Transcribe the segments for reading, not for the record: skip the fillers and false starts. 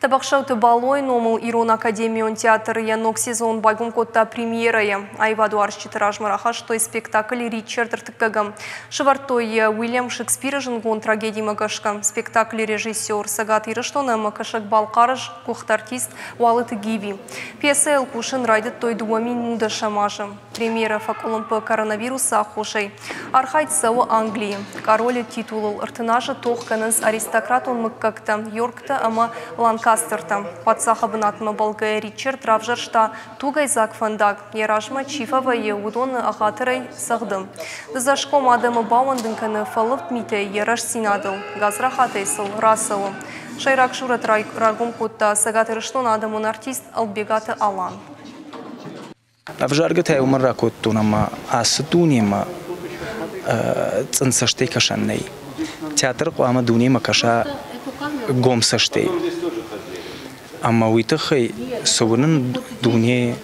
Табақшауты балой номыл Ирон Академион театр янок сезон байгум котта премьерая. Айваду аршчитыраж мараха, что спектакль Ричардр Ткагам. Шевартой Уильям Шекспир жингон трагедии Макашка. Спектакль режиссер Сагат Ираштона Макашек Балкарыш, кухт-артист Уалат Гиви. Пьеса Элкушин райдет той дуамин муда шамажа. Премьера факулом по коронавируса Хошей. Архайт сау Англии. Король титулал артынажа тохканыз аристократон Маккакта, Йоркта ама Ланкастер. Кастерта. Подсахабнатма Болгая Ричард Равжаршта Тугай Закфандаг, Яражма Чифава Еудон Ахатерей Сахдым. Дазашком Адама Бауандынканы Фалып Митей Яраш Синадыл, Газрахатейсыл Расылы. Шайрак Шурат Рагум Кутта Сагат Ираштон Адамун артист Æблегат Алан. Авжаргатей умарра Куттунама Асдунима Цэнсаштей Кашанней. Театр Куама Дунима Каша Гомсаштей. Ама уйтахай совынын дуне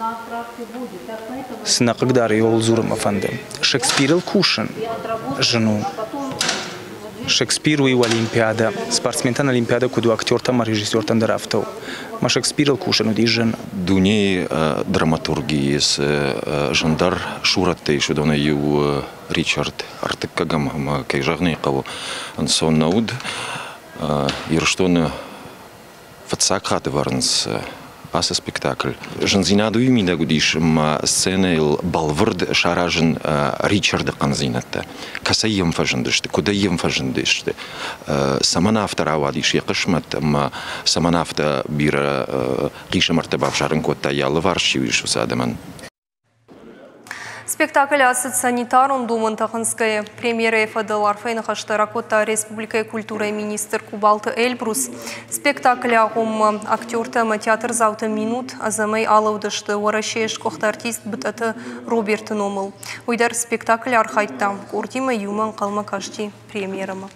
сынақығдары олзурым афанды. Шекспирл кушын жену. Шекспиру и Олимпиада. Спортсментан Олимпиада куду актертам, а режиссертам дарафтау. Ма Шекспирл кушын уди жена. Дуне драматургии с жандар шуратты, шудавна ю Ричард Артыккагам, ама кайжағнайқау ансон науд. Ирштоны Цæгат Ирыстонс аса спектакль. Жанзинаду имида гудиш ма сценел балвырд шаражын Ричарда канзинатта. Каса ем фажындышты, куда ем фажындышты. Самана автор авадиш яқышмат ма самана автор бира киша мартабав шарын котта ялы варшивиш усадаман. Спектакль «Асыт санитарон думан таханская» премьера ФДЛ Арфейна Хаштаракота Республика и культура министр Къубалт Эльбрус. Спектакль «Ахом актер тема театр заута минут», а за мэй алаудашты уарашеш кохта-артист Бытъæт Роберт номыл. Уйдар спектакль «Архайтта» куртима юман калмакашти премьерама.